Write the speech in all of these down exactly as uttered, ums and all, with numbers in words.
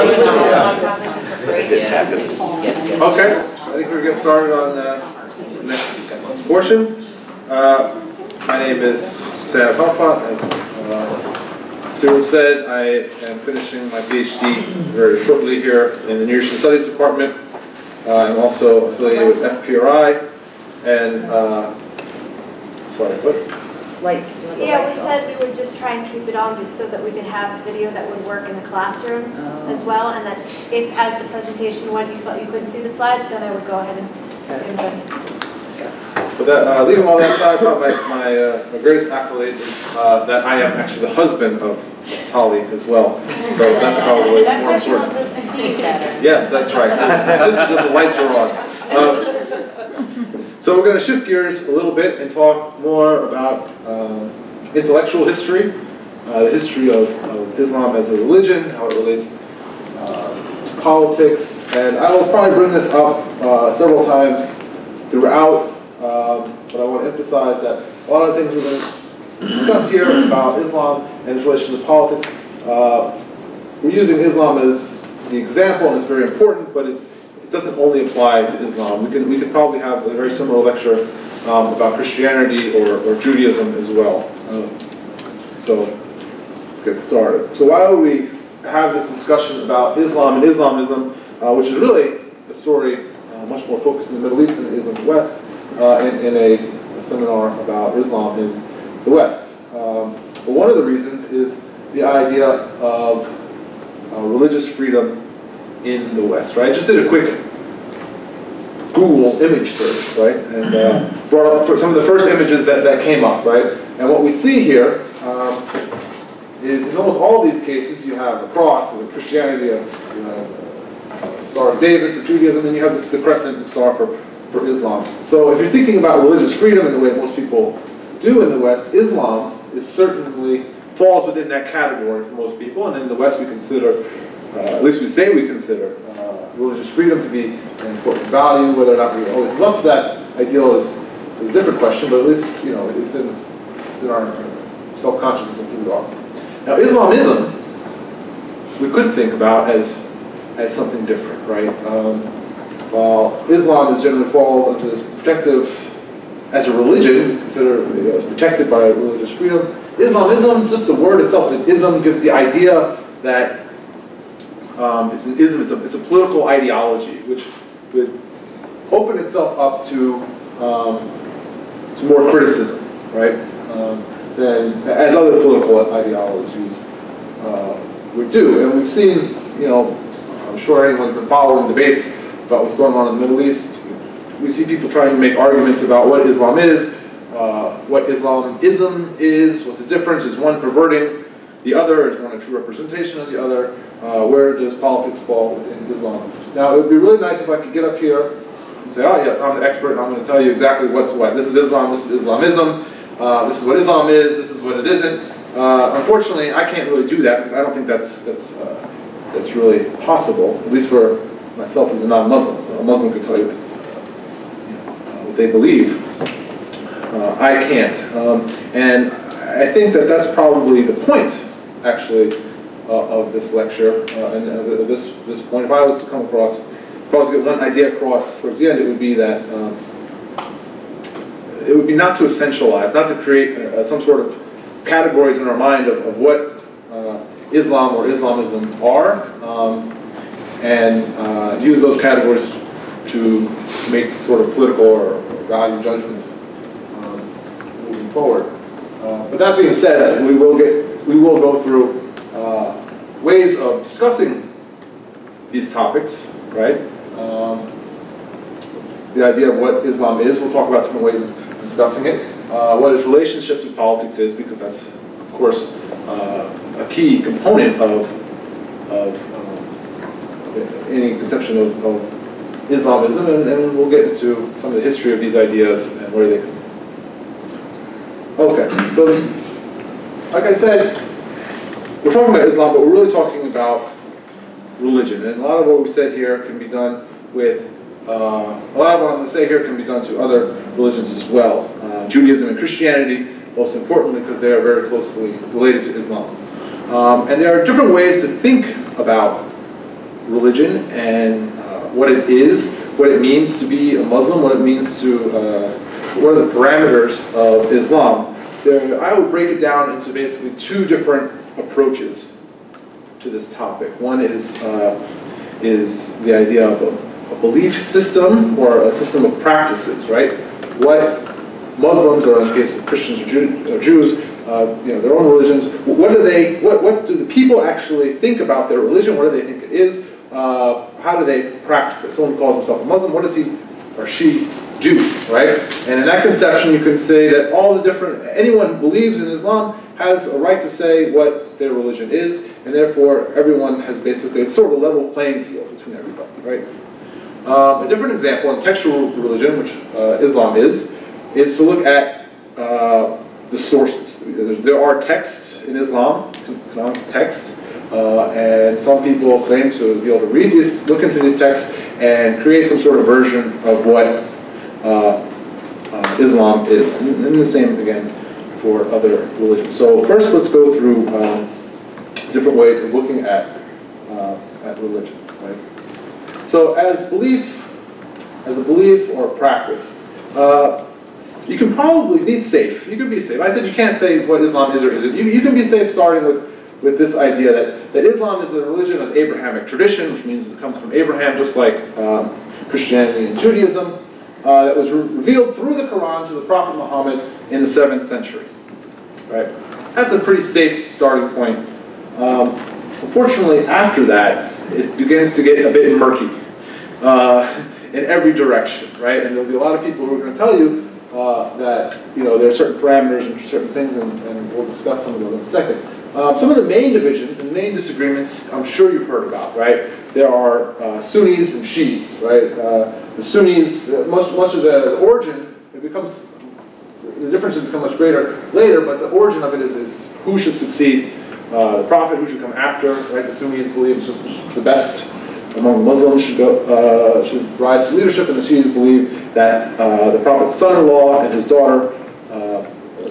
Okay, I think we'll get started on uh, the next portion. Uh, my name is Samuel Helfont. As uh, Cyril said, I am finishing my PhD very shortly here in the Near Eastern Studies Department. Uh, I'm also affiliated with F P R I and, uh, sorry, what? Lights. Yeah, we said we would just try and keep it on just so that we could have video that would work in the classroom oh. as well, and that if, as the presentation went, you felt you couldn't see the slides, then I would go ahead and put okay. But that, uh, leaving all that aside, my, my, uh, my greatest accolade is uh, that I am actually the husband of Holly as well, so that's probably that's more important. Yes, that's right. This is the, the lights are on. Um, So we're going to shift gears a little bit and talk more about uh, intellectual history, uh, the history of, of Islam as a religion, how it relates uh, to politics, and I will probably bring this up uh, several times throughout, um, but I want to emphasize that a lot of the things we're going to discuss here about Islam and its relation to politics, uh, we're using Islam as the example, and it's very important, but it doesn't only apply to Islam. We could, we could probably have a very similar lecture um, about Christianity or, or Judaism as well. Um, so let's get started. So why would we have this discussion about Islam and Islamism, uh, which is really a story uh, much more focused in the Middle East than it is in the West, uh, in, in a, a seminar about Islam in the West? Um, but one of the reasons is the idea of uh, religious freedom in the West, right? I just did a quick Google image search, right, and uh, brought up some of the first images that, that came up, right? And what we see here um, is in almost all of these cases you have a cross with Christianity, a, you know, a Star of David for Judaism, and you have this, the crescent and star for, for Islam. So if you're thinking about religious freedom in the way most people do in the West, Islam is certainly falls within that category for most people, and in the West we consider Uh, at least we say we consider uh, religious freedom to be an important value. Whether or not we always love that ideal is, is a different question, but at least, you know, it's in, it's in our self-consciousness of who we are. Now, Islamism, we could think about as, as something different, right? Um, while Islam is generally falls under this protective, as a religion, considered, you know, as protected by religious freedom, Islamism, just the word itself, ism gives the idea that Um, it's an ism, it's a, it's a political ideology, which would open itself up to, um, to more criticism, right, um, than as other political ideologies uh, would do. And we've seen, you know, I'm sure anyone's been following debates about what's going on in the Middle East. We see people trying to make arguments about what Islam is, uh, what Islamism is, what's the difference, is one perverting the other, is one a true representation of the other, uh, where does politics fall within Islam? Now, it would be really nice if I could get up here and say, oh yes, I'm the expert and I'm going to tell you exactly what's what. This is Islam, this is Islamism, uh, this is what Islam is, this is what it isn't. Uh, unfortunately, I can't really do that because I don't think that's, that's, uh, that's really possible, at least for myself as a non-Muslim. A Muslim could tell you what they believe. Uh, I can't. Um, and I think that that's probably the point, actually, uh, of this lecture uh, and uh, this this point. If I was to come across, if I was to get one idea across towards the end, it would be that um, it would be not to essentialize, not to create uh, some sort of categories in our mind of, of what uh, Islam or Islamism are, um, and uh, use those categories to make sort of political or value judgments um, moving forward. Uh, but that being said, we will get, we will go through uh, ways of discussing these topics, right? Um, the idea of what Islam is, we'll talk about different ways of discussing it. Uh, what its relationship to politics is, because that's, of course, uh, a key component of, of um, any conception of, of Islamism, and, and we'll get into some of the history of these ideas and where they come. Okay, so like I said, we're talking about Islam, but we're really talking about religion. And a lot of what we said here can be done with, uh, a lot of what I'm going to say here can be done to other religions as well. Uh, Judaism and Christianity, most importantly, because they are very closely related to Islam. Um, and there are different ways to think about religion and uh, what it is, what it means to be a Muslim, what it means to, uh, what are the parameters of Islam. There, I would break it down into basically two different approaches to this topic. One is, uh, is the idea of a, a belief system or a system of practices, right? What Muslims, or in the case of Christians or, Jew, or Jews, Uh, you know, their own religions. What do they? What, what do the people actually think about their religion? What do they think it is? Uh, how do they practice it? Someone calls himself a Muslim. What does he or she do? Right? And in that conception, you can say that all the different anyone who believes in Islam has a right to say what their religion is, and therefore everyone has basically it's sort of a level playing field between everybody. Right? Um, a different example, in textual religion, which uh, Islam is, is to look at. Uh, The sources. There are texts in Islam, canonical texts, uh, and some people claim to be able to read these, look into these texts, and create some sort of version of what uh, uh, Islam is. And, and the same again for other religions. So first, let's go through um, different ways of looking at uh, at religion. Right? So as belief, as a belief or a practice. Uh, You can probably be safe. You can be safe. I said you can't say what Islam is or isn't. You, you can be safe starting with, with this idea that, that Islam is a religion of Abrahamic tradition, which means it comes from Abraham, just like um, Christianity and Judaism, uh, that was re revealed through the Quran to the Prophet Muhammad in the seventh century. Right? That's a pretty safe starting point. Um, unfortunately, after that, it begins to get a bit murky uh, in every direction. Right? And there'll be a lot of people who are going to tell you Uh, that, you know, there are certain parameters and certain things, and, and we'll discuss some of those in a second. Uh, some of the main divisions and main disagreements I'm sure you've heard about, right? There are uh, Sunnis and Shiites, right? Uh, the Sunnis, uh, most, most of the, the origin, it becomes, the differences become much greater later, but the origin of it is, is who should succeed uh, the Prophet, who should come after, right? The Sunnis believe it's just the best among Muslims should go, uh, should rise to leadership, and the Shiites believe that uh, the Prophet's son-in-law and his daughter, uh,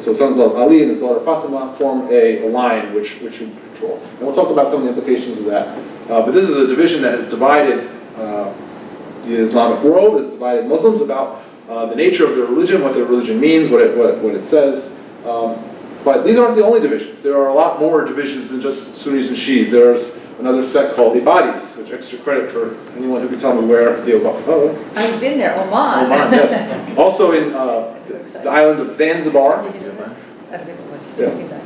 so son-in-law Ali and his daughter Fatima, form a, a line which which should control. And we'll talk about some of the implications of that. Uh, but this is a division that has divided uh, the Islamic world, has divided Muslims about uh, the nature of their religion, what their religion means, what it what, what it says. Um, but these aren't the only divisions. There are a lot more divisions than just Sunnis and Shiites. There's another sect called Ibadis, which extra credit for anyone who can tell me where the Oman. Oh. I've been there, Oman. Oman, yes. Also in uh, so the island of Zanzibar. Did you do Oman? Yeah.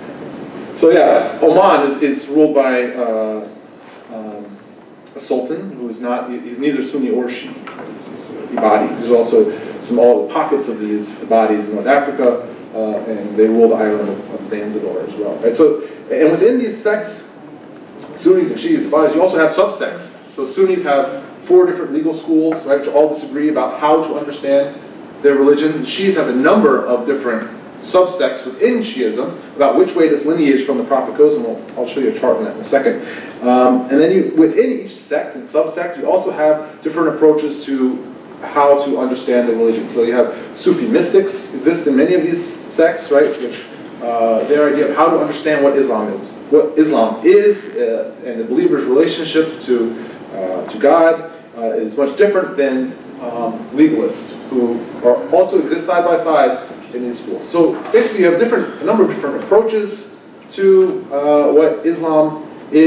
So yeah, Oman is, is ruled by uh, um, a sultan who is not, he's neither Sunni or Shiite. He's, he's Ibadi. There's also some all the pockets of these Ibadis in North Africa, uh, and they rule the island of, of Zanzibar as well. Right? So, and within these sects, Sunnis and Shiites and Ibadis, you also have subsects. So Sunnis have four different legal schools, right, which all disagree about how to understand their religion. The Shiites have a number of different subsects within Shiism about which way this lineage from the Prophet goes, and we'll, I'll show you a chart on that in a second. Um, and then you, within each sect and subsect, you also have different approaches to how to understand the religion. So you have Sufi mystics exist in many of these sects, right, which Uh, their idea of how to understand what Islam is, what Islam is, uh, and the believer's relationship to uh, to God uh, is much different than um, legalists who are, also exist side by side in these schools. So basically, you have different a number of different approaches to uh, what Islam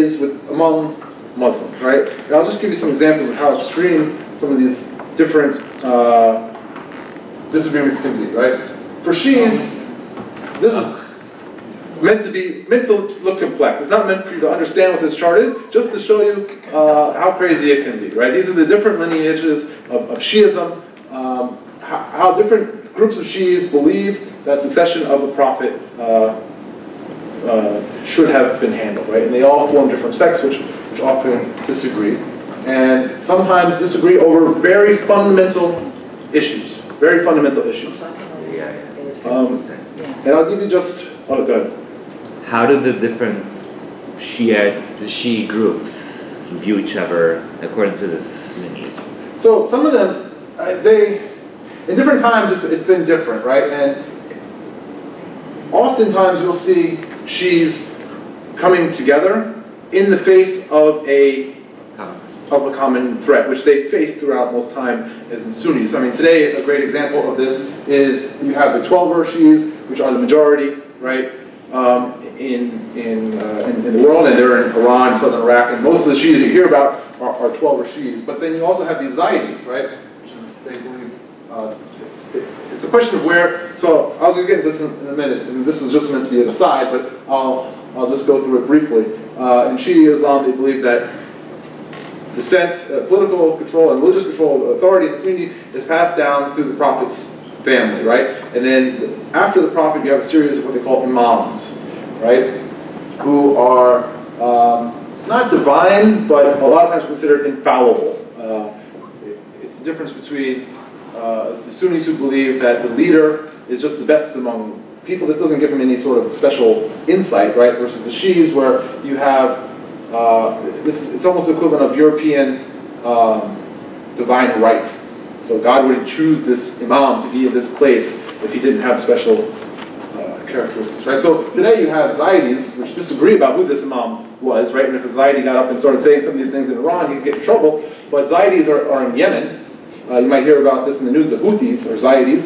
is with among Muslims, right? And I'll just give you some examples of how extreme some of these different uh, disagreements can be, right? For Shiites, this is meant to be meant to look complex. It's not meant for you to understand what this chart is, just to show you uh, how crazy it can be. Right? These are the different lineages of, of Shiism, um, how, how different groups of Shiis believe that succession of the Prophet uh, uh, should have been handled. Right? And they all form different sects, which, which often disagree, and sometimes disagree over very fundamental issues. Very fundamental issues. Um, and I'll give you just. Oh, good. How do the different Shia, the Shi'i groups view each other according to this lineage? So some of them, uh, they, in different times, it's, it's been different, right? And oftentimes you'll see Shi'is coming together in the face of a of a common threat, which they face throughout most time is in Sunnis. I mean, today a great example of this is you have the Twelver Shi'as, which are the majority, right, um, in, in, uh, in, in the world, and they're in Iran, southern Iraq, and most of the Shi'as you hear about are, are Twelver Shi'as. But then you also have these Zaydis, right, which is, they believe, uh, it's a question of where, so I was going to get into this in, in a minute, and this was just meant to be an aside, but I'll, I'll just go through it briefly. Uh, in Shi'i Islam, they believe that descent, uh, political control, and religious control of authority in the community is passed down through the prophet's family, right? And then after the prophet, you have a series of what they call imams, right? Who are um, not divine, but a lot of times considered infallible. Uh, it, it's the difference between uh, the Sunnis who believe that the leader is just the best among people. This doesn't give him any sort of special insight, right? Versus the Shi'is, where you have Uh, this, it's almost the equivalent of European um, divine right. So God wouldn't choose this imam to be in this place if he didn't have special uh, characteristics, right? So today you have Zaydis, which disagree about who this imam was, right? And if a Zaydi got up and started saying some of these things in Iran, he could get in trouble. But Zaydis are, are in Yemen. Uh, you might hear about this in the news. The Houthis are Zaydis,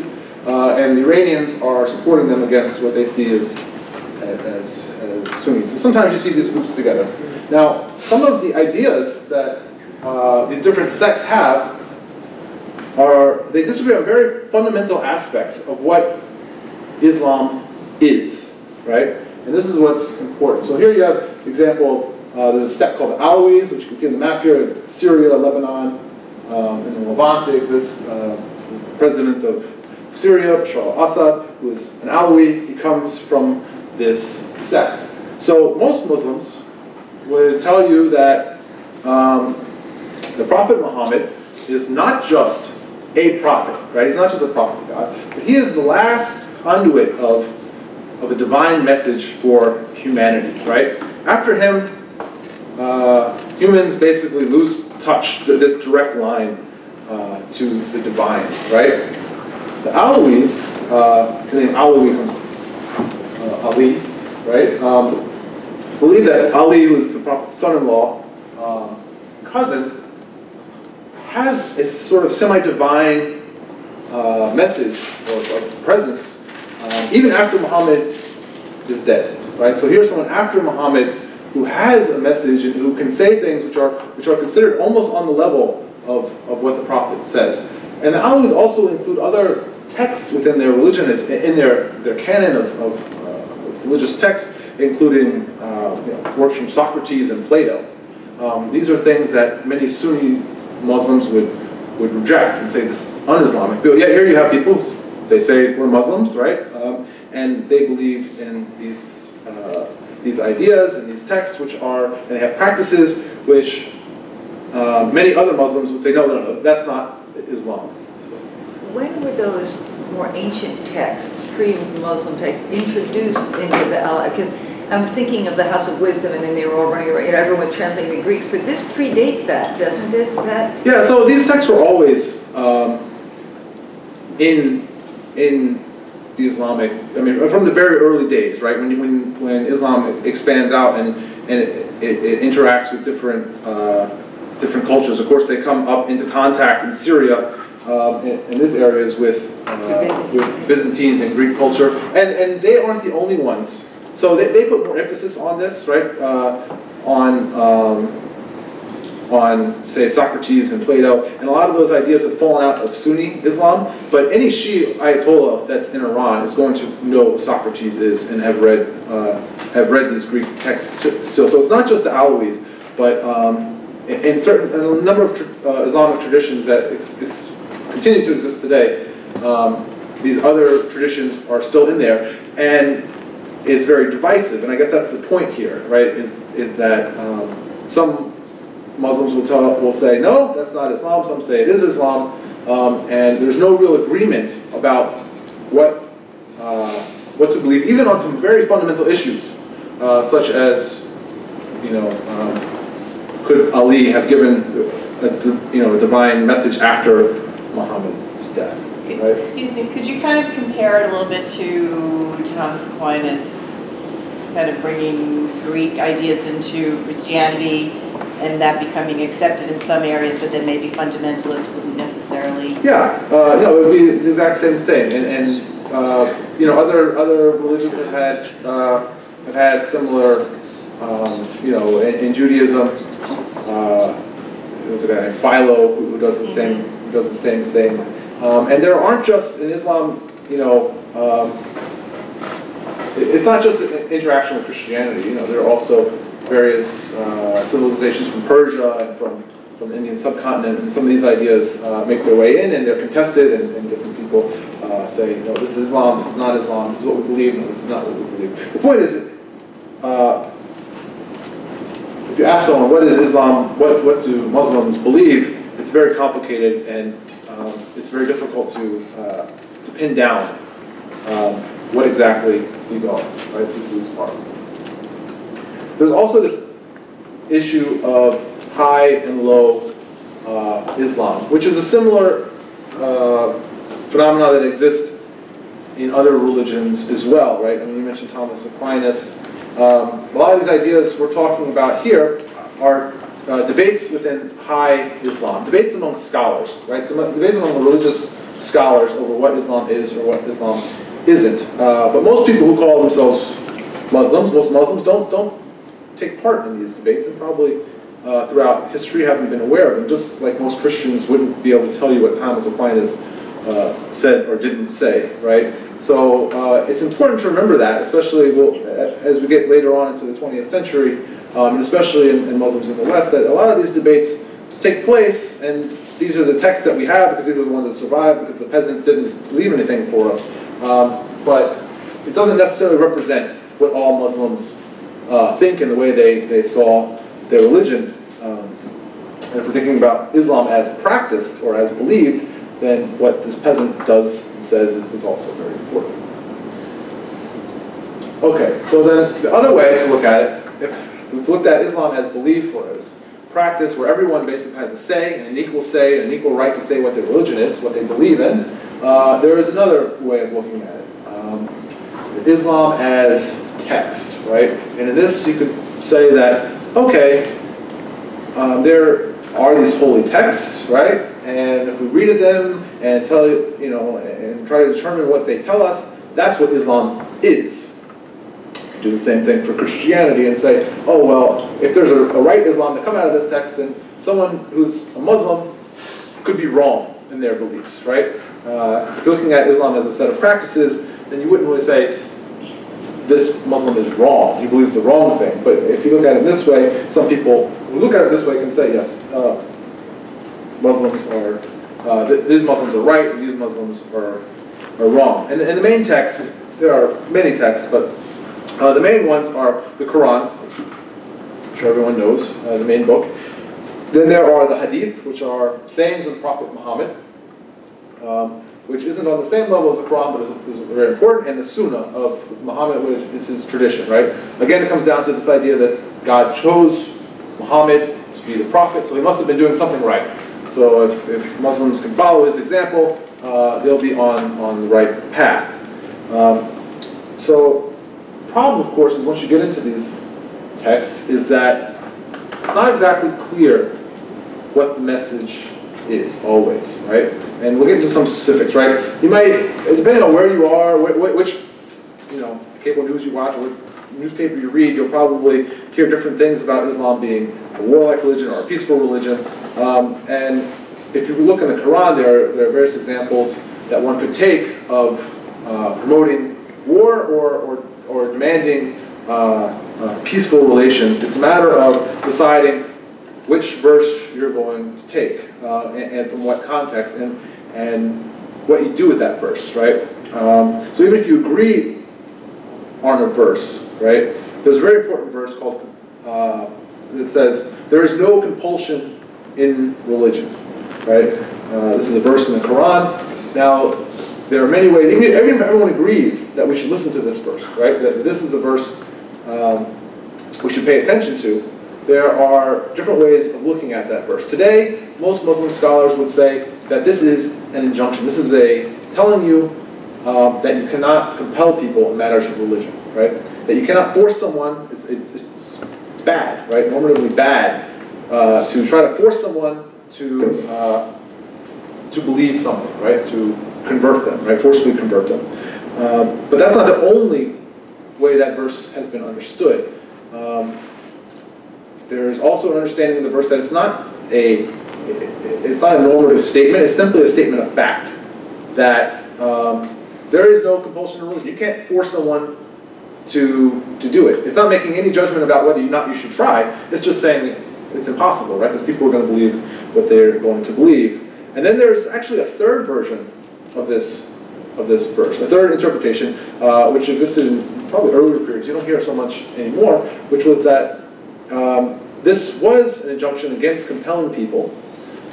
uh, and the Iranians are supporting them against what they see as, as, as Sunnis. And sometimes you see these groups together. Now, some of the ideas that uh, these different sects have are, they disagree on very fundamental aspects of what Islam is, right? And this is what's important. So here you have an example, uh, there's a sect called Alawis, which you can see on the map here, in Syria, Lebanon, um, and the Levant. They exist. Uh, this is the president of Syria, Bashar al-Assad, who is an Alawi. He comes from this sect. So most Muslims would tell you that um, the Prophet Muhammad is not just a prophet, right? He's not just a prophet of God, but he is the last conduit of, of a divine message for humanity, right? After him, uh, humans basically lose touch, this direct line uh, to the divine, right? The Alawis, uh, the name Alawi, uh, Ali, right? Um, believe that Ali, who is the Prophet's son-in-law, um, cousin, has a sort of semi-divine uh, message or, or presence, um, even after Muhammad is dead, right? So here's someone after Muhammad who has a message and who can say things which are which are considered almost on the level of, of what the Prophet says. And the Alawis also include other texts within their religion, in their, their canon of, of, uh, of religious texts, including uh, you know, works from Socrates and Plato. Um, these are things that many Sunni Muslims would, would reject and say this is un-Islamic. But yet here you have people, they say we're Muslims, right? Um, and they believe in these, uh, these ideas and these texts, which are, and they have practices which uh, many other Muslims would say, no, no, no, that's not Islam. When were those more ancient texts, pre-Muslim texts, introduced into the Alawis? Because I'm thinking of the House of Wisdom, and then they were all running around, you know, everyone translating the Greeks, but this predates that, doesn't this? That? Yeah, so these texts were always um, in in the Islamic, I mean, from the very early days, right? When when, when Islam expands out and, and it, it, it interacts with different, uh, different cultures. Of course, they come up into contact in Syria, um, in, in this area is with, uh, with Byzantines and Greek culture. And, and they aren't the only ones. So they, they put more emphasis on this, right? Uh, on, um, on, say, Socrates and Plato, and a lot of those ideas have fallen out of Sunni Islam. But any Shi'i Ayatollah that's in Iran is going to know who Socrates is and have read uh, have read these Greek texts still. So it's not just the Alawis, but um, in, in certain in a number of tra uh, Islamic traditions that ex ex continue to exist today, um, these other traditions are still in there, and it's very divisive, and I guess that's the point here, right? Is is that um, some Muslims will tell will say no, that's not Islam. Some say it is Islam, um, and there's no real agreement about what uh, what to believe, even on some very fundamental issues, uh, such as you know, um, could Ali have given a, you know a divine message after Muhammad's death? Right. Excuse me, could you kind of compare it a little bit to Thomas Aquinas kind of bringing Greek ideas into Christianity and that becoming accepted in some areas, but then maybe fundamentalists wouldn't necessarily. Yeah, uh, no, it would be the exact same thing, and, and uh, you know, other other religions have had uh, have had similar, um, you know, in, in Judaism, uh, there's a guy Philo who does the same does the same thing, um, and there aren't just in Islam, you know. Um, It's not just the interaction with Christianity. You know, there are also various uh, civilizations from Persia and from, from the Indian subcontinent, and some of these ideas uh, make their way in, and they're contested, and, and different people uh, say, you know, this is Islam, this is not Islam, this is what we believe, no, this is not what we believe. The point is, uh, if you ask someone, what is Islam, what, what do Muslims believe, it's very complicated, and um, it's very difficult to, uh, to pin down um, what exactly these are, right? These blues are. There's also this issue of high and low uh, Islam, which is a similar uh, phenomenon that exists in other religions as well, right? I mean, you mentioned Thomas Aquinas. Um, a lot of these ideas we're talking about here are uh, debates within high Islam, debates among scholars, right? Debates among religious scholars over what Islam is or what Islam isn't. Uh, but most people who call themselves Muslims, most Muslims don't don't take part in these debates, and probably uh, throughout history haven't been aware of them, just like most Christians wouldn't be able to tell you what Thomas Aquinas uh, said or didn't say, right? So uh, it's important to remember that, especially we'll, as we get later on into the twentieth century, um, and especially in, in Muslims in the West, that a lot of these debates take place, and these are the texts that we have, because these are the ones that survived, because the peasants didn't leave anything for us. Um, but it doesn't necessarily represent what all Muslims uh, think and the way they, they saw their religion. Um, and if we're thinking about Islam as practiced or as believed, then what this peasant does and says is, is also very important. Okay, so then the other way to look at it, if we've looked at Islam as belief or as practice, where everyone basically has a say, and an equal say, and an equal right to say what their religion is, what they believe in, Uh, there is another way of looking at it. Um, Islam as text, right? And in this, you could say that, okay, um, there are these holy texts, right? And if we read them and tell you, you know, and try to determine what they tell us, that's what Islam is. Do the same thing for Christianity and say, oh, well, if there's a, a right Islam to come out of this text, then someone who's a Muslim could be wrong in their beliefs, right? Uh, if you're looking at Islam as a set of practices, then you wouldn't really say, this Muslim is wrong, he believes the wrong thing. But if you look at it this way, some people who look at it this way can say, yes, uh, Muslims are, uh, th these Muslims are right, and these Muslims are, are wrong. And in the main text, there are many texts, but uh, the main ones are the Quran, which I'm sure everyone knows, uh, the main book. Then there are the Hadith, which are sayings of the Prophet Muhammad, Um, which isn't on the same level as the Quran, but is, is very important, and the Sunnah of Muhammad, which is his tradition, right? Again, it comes down to this idea that God chose Muhammad to be the prophet, so he must have been doing something right. So if, if Muslims can follow his example, uh, they'll be on, on the right path. Um, so the problem, of course, is once you get into these texts, is that it's not exactly clear what the message is always, right? And we'll get into some specifics, right? You might, depending on where you are, wh wh which, you know, cable news you watch, or which newspaper you read, you'll probably hear different things about Islam being a warlike religion or a peaceful religion. Um, and if you look in the Quran, there are, there are various examples that one could take of uh, promoting war or, or, or demanding uh, uh, peaceful relations. It's a matter of deciding which verse you're going to take, uh, and, and from what context, and, and what you do with that verse, right? Um, so even if you agree on a verse, right, there's a very important verse called, uh, it says, there is no compulsion in religion, right? Uh, this is a verse in the Quran. Now, there are many ways, even if everyone agrees that we should listen to this verse, right? That this is the verse um, we should pay attention to. There are different ways of looking at that verse. Today, most Muslim scholars would say that this is an injunction. This is a telling you um, that you cannot compel people in matters of religion, right? That you cannot force someone. It's, it's, it's, it's bad, right? Normatively bad uh, to try to force someone to uh, to believe something, right? To convert them, right? Forcefully convert them. Um, but that's not the only way that verse has been understood. Um, there's also an understanding in the verse that it's not a it's not a normative statement. It's simply a statement of fact that um, there is no compulsion or religion. You can't force someone to to do it. It's not making any judgment about whether or not you should try. It's just saying it's impossible, right? Because people are going to believe what they're going to believe. And then there's actually a third version of this of this verse, a third interpretation, uh, which existed in probably earlier periods. You don't hear so much anymore, which was that um, this was an injunction against compelling people,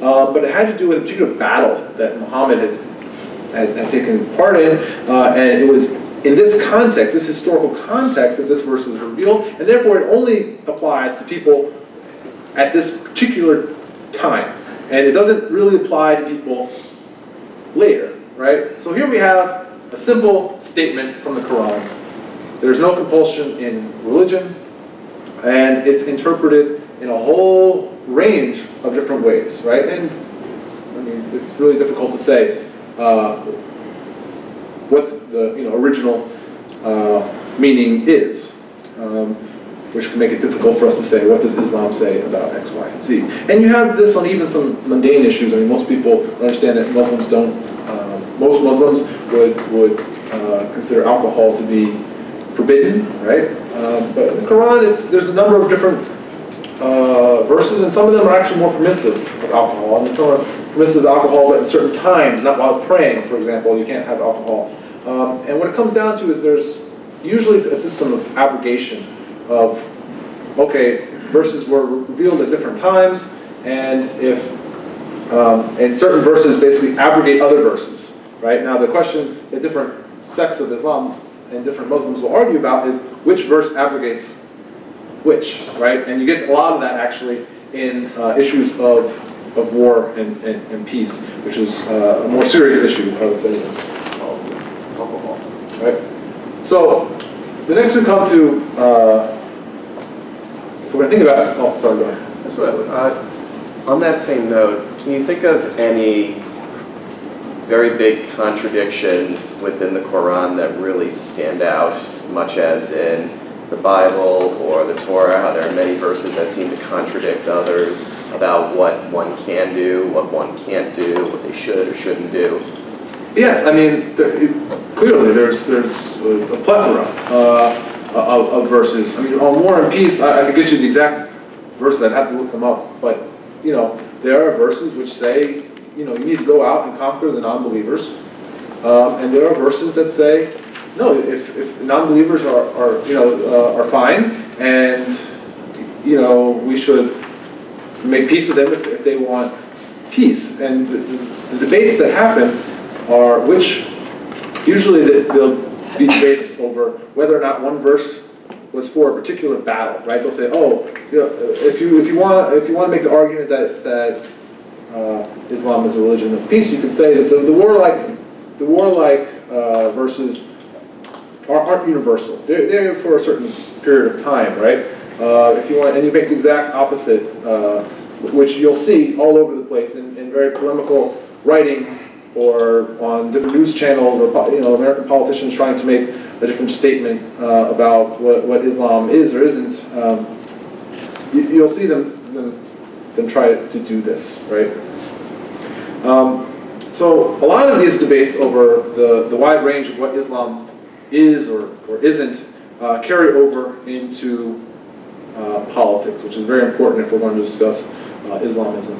uh, but it had to do with a particular battle that Muhammad had had, had taken part in, uh, and it was in this context, this historical context, that this verse was revealed, and therefore it only applies to people at this particular time, and it doesn't really apply to people later. Right? So here we have a simple statement from the Quran. There's no compulsion in religion, and it's interpreted in a whole range of different ways, right? And I mean, it's really difficult to say uh, what the you know original uh, meaning is, um, which can make it difficult for us to say what does Islam say about X, Y, and Z. And you have this on even some mundane issues. I mean, most people understand that Muslims don't. Most Muslims would, would uh, consider alcohol to be forbidden, right? Um, but in the Quran, it's, there's a number of different uh, verses, and some of them are actually more permissive of alcohol. I mean, some are permissive of alcohol, but at certain times, not while praying, for example, you can't have alcohol. Um, and what it comes down to is there's usually a system of abrogation of, okay, verses were revealed at different times, and if um, and certain verses basically abrogate other verses. Right? Now the question that different sects of Islam and different Muslims will argue about is which verse abrogates which, right? And you get a lot of that actually in uh, issues of, of war and, and, and peace, which is uh, a more serious issue, I would say, of alcohol. Right? So the next we come to, uh, if we're going to think about, oh sorry, go ahead. That's what I would, uh, on that same note, can you think of any very big contradictions within the Quran that really stand out, much as in the Bible or the Torah, how there are many verses that seem to contradict others about what one can do, what one can't do, what they should or shouldn't do? Yes, I mean, there, it, clearly there's there's a, a plethora uh, of, of verses. I mean, on War and Peace, I, I could get you the exact verses. I'd have to look them up, but you know, there are verses which say, you know, you need to go out and conquer the non-believers. Um, and there are verses that say, no, if, if non-believers are, are, you know, uh, are fine, and, you know, we should make peace with them if, if they want peace. And the, the debates that happen are which, usually there'll be debates over whether or not one verse was for a particular battle, right? They'll say, oh, you know, if you, if you want, if you want to make the argument that, that Uh, Islam is a religion of peace, you could say that the, the warlike, the warlike uh, verses are, aren't universal. They're, they're for a certain period of time, right? Uh, if you want, and you make the exact opposite, uh, which you'll see all over the place in, in very polemical writings or on different news channels, or you know, American politicians trying to make a different statement uh, about what, what Islam is or isn't. Um, you, you'll see them. them Then try to do this, right? Um, so a lot of these debates over the, the wide range of what Islam is or, or isn't uh, carry over into uh, politics, which is very important if we're going to discuss uh, Islamism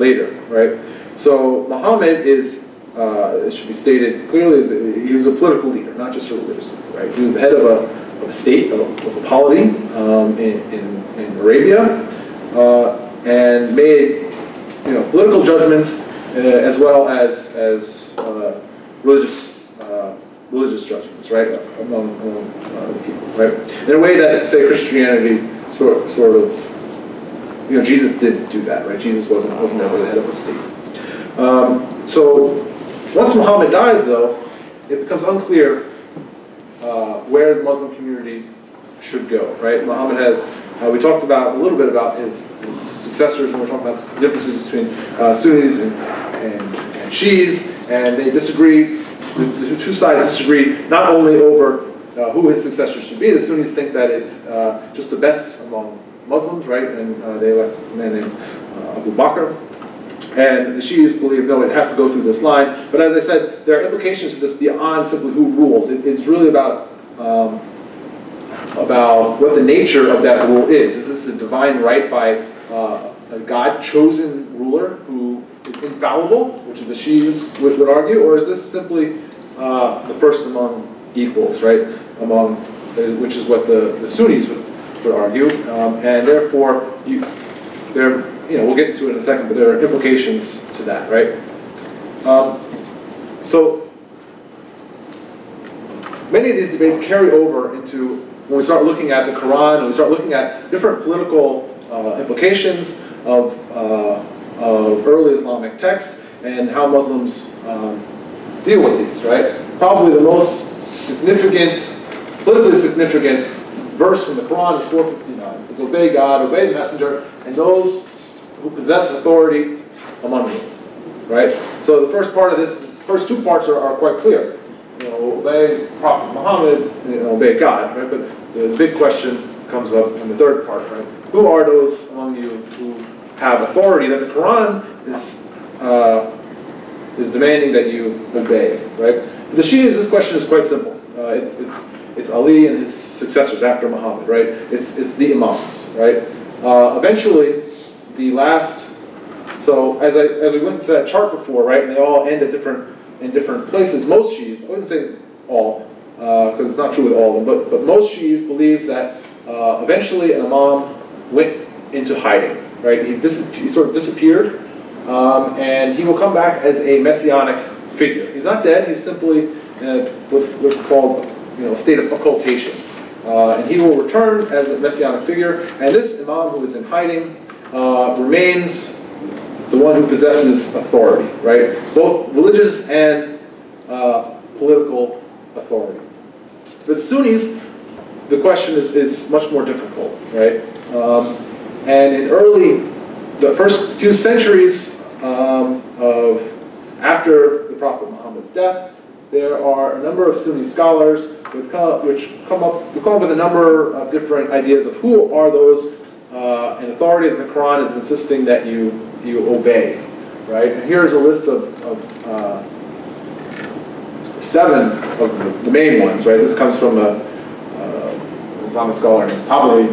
later, right? So Muhammad is, uh, it should be stated clearly, is a, he was a political leader, not just a religious leader, right? He was the head of a, of a state, of a, of a polity um, in, in, in Arabia. Uh, and made, you know, political judgments uh, as well as as uh, religious uh, religious judgments, right, among, among uh, the people, right, in a way that, say, Christianity sort sort of, you know, Jesus didn't do that, right? Jesus wasn't wasn't ever the head of the state. Um, so once Muhammad dies, though, it becomes unclear uh, where the Muslim community should go, right? Muhammad has. Uh, we talked about a little bit about his, his successors, when we're talking about differences between uh, Sunnis and, and, and Shiites, and they disagree. The two sides disagree not only over uh, who his successor should be. The Sunnis think that it's uh, just the best among Muslims, right? And uh, they elect a man named uh, Abu Bakr. And the Shiites believe, no, it has to go through this line. But as I said, there are implications to this beyond simply who rules. It, it's really about um, about what the nature of that rule is. Is this a divine right by uh, a God-chosen ruler who is infallible, which the Shiites would, would argue, or is this simply uh, the first among equals, right? Among, uh, which is what the, the Sunnis would, would argue, um, and therefore you, there, you know, we'll get to it in a second, but there are implications to that, right? Um, so many of these debates carry over into when we start looking at the Quran, and we start looking at different political uh, implications of. Uh, of early Islamic texts and how Muslims um, deal with these, right? Probably the most significant, politically significant verse from the Quran is four fifty-nine. It says, obey God, obey the Messenger, and those who possess authority among you, right? So the first part of this, is, first two parts are, are quite clear. You know, obey Prophet Muhammad, you know, obey God, right? But the big question comes up in the third part, right? Who are those among you who have authority that the Quran is uh, is demanding that you obey, right? For the Shias, this question is quite simple. Uh, it's it's it's Ali and his successors after Muhammad, right? It's it's the Imams, right? Uh, eventually, the last. So as I as we went to that chart before, right? And they all end at different in different places. Most Shias, I wouldn't say all, because uh, it's not true with all of them, but but most Shias believe that uh, eventually an Imam went into hiding. Right, he, he sort of disappeared, um, and he will come back as a messianic figure. He's not dead; he's simply in a, what's called, you know, a state of occultation, uh, and he will return as a messianic figure. And this Imam who is in hiding uh, remains the one who possesses authority, right? Both religious and uh, political authority. For the Sunnis, the question is is much more difficult, right? Um, And in early, the first few centuries um, of after the Prophet Muhammad's death, there are a number of Sunni scholars which come up, which come up, come up with a number of different ideas of who are those uh, an authority that the Quran is insisting that you you obey, right? And here's a list of, of uh, seven of the, the main ones, right? This comes from a uh, Islamic scholar named Tabari.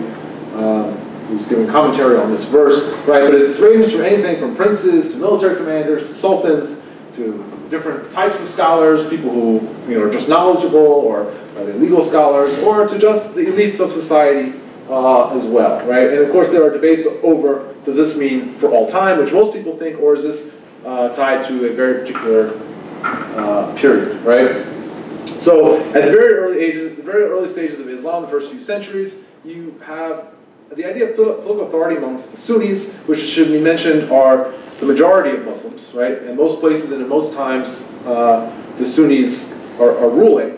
Uh, who's giving commentary on this verse, right? But it's ranges from anything from princes to military commanders to sultans to different types of scholars, people who, you know, are just knowledgeable or are legal scholars, or to just the elites of society uh, as well, right? And of course there are debates over, does this mean for all time, which most people think, or is this uh, tied to a very particular uh, period, right? So at the very early ages, the very early stages of Islam, the first few centuries, you have the idea of political authority amongst the Sunnis, which should be mentioned are the majority of Muslims, right? In most places and in most times, uh, the Sunnis are, are ruling.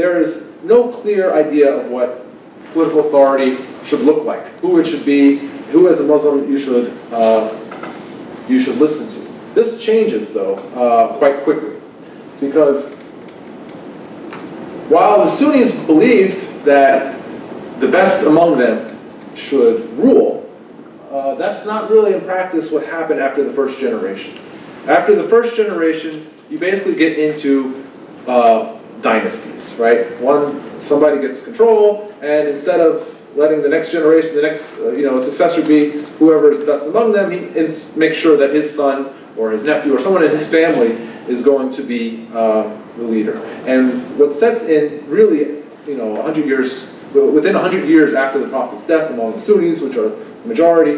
There is no clear idea of what political authority should look like, who it should be, who as a Muslim you should, uh, you should listen to. This changes, though, uh, quite quickly, because while the Sunnis believed that the best among them should rule, uh, that's not really in practice what happened after the first generation. After the first generation, you basically get into uh, dynasties, right? One, somebody gets control, and instead of letting the next generation, the next uh, you know, successor be whoever is best among them, he makes sure that his son or his nephew or someone in his family is going to be uh, the leader. And what sets in really, you know, a hundred years. Within a hundred years after the Prophet's death among the Sunnis, which are the majority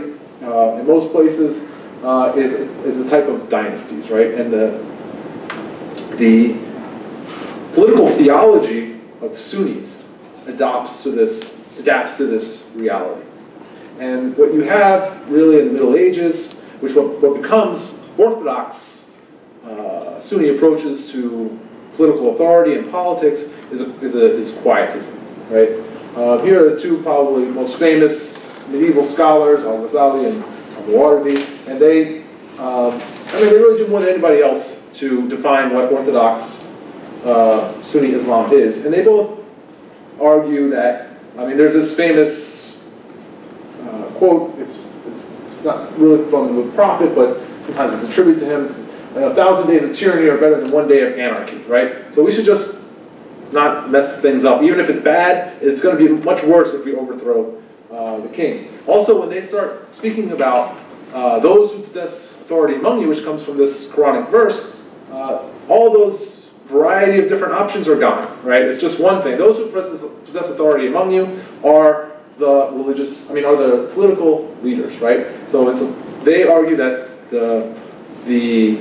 uh, in most places, uh, is, is a type of dynasties, right? And the, the political theology of Sunnis adopts to this, adapts to this reality. And what you have really in the Middle Ages, which what, what becomes Orthodox uh, Sunni approaches to political authority and politics is, a, is, a, is quietism, right? Uh, here are the two probably most famous medieval scholars, Al-Ghazali and Waterdeep, and they, um, I mean, they really do more than anybody else to define what Orthodox uh, Sunni Islam is. And they both argue that, I mean, there's this famous uh, quote, it's, it's, it's not really from the Prophet, but sometimes it's attributed to him. It says, a thousand days of tyranny are better than one day of anarchy, right? So we should just not mess things up. Even if it's bad, it's going to be much worse if we overthrow uh, the king. Also, when they start speaking about uh, those who possess authority among you, which comes from this Quranic verse, uh, all those variety of different options are gone, right? It's just one thing. Those who possess authority among you are the religious, I mean, are the political leaders, right? So it's a, they argue that the, the,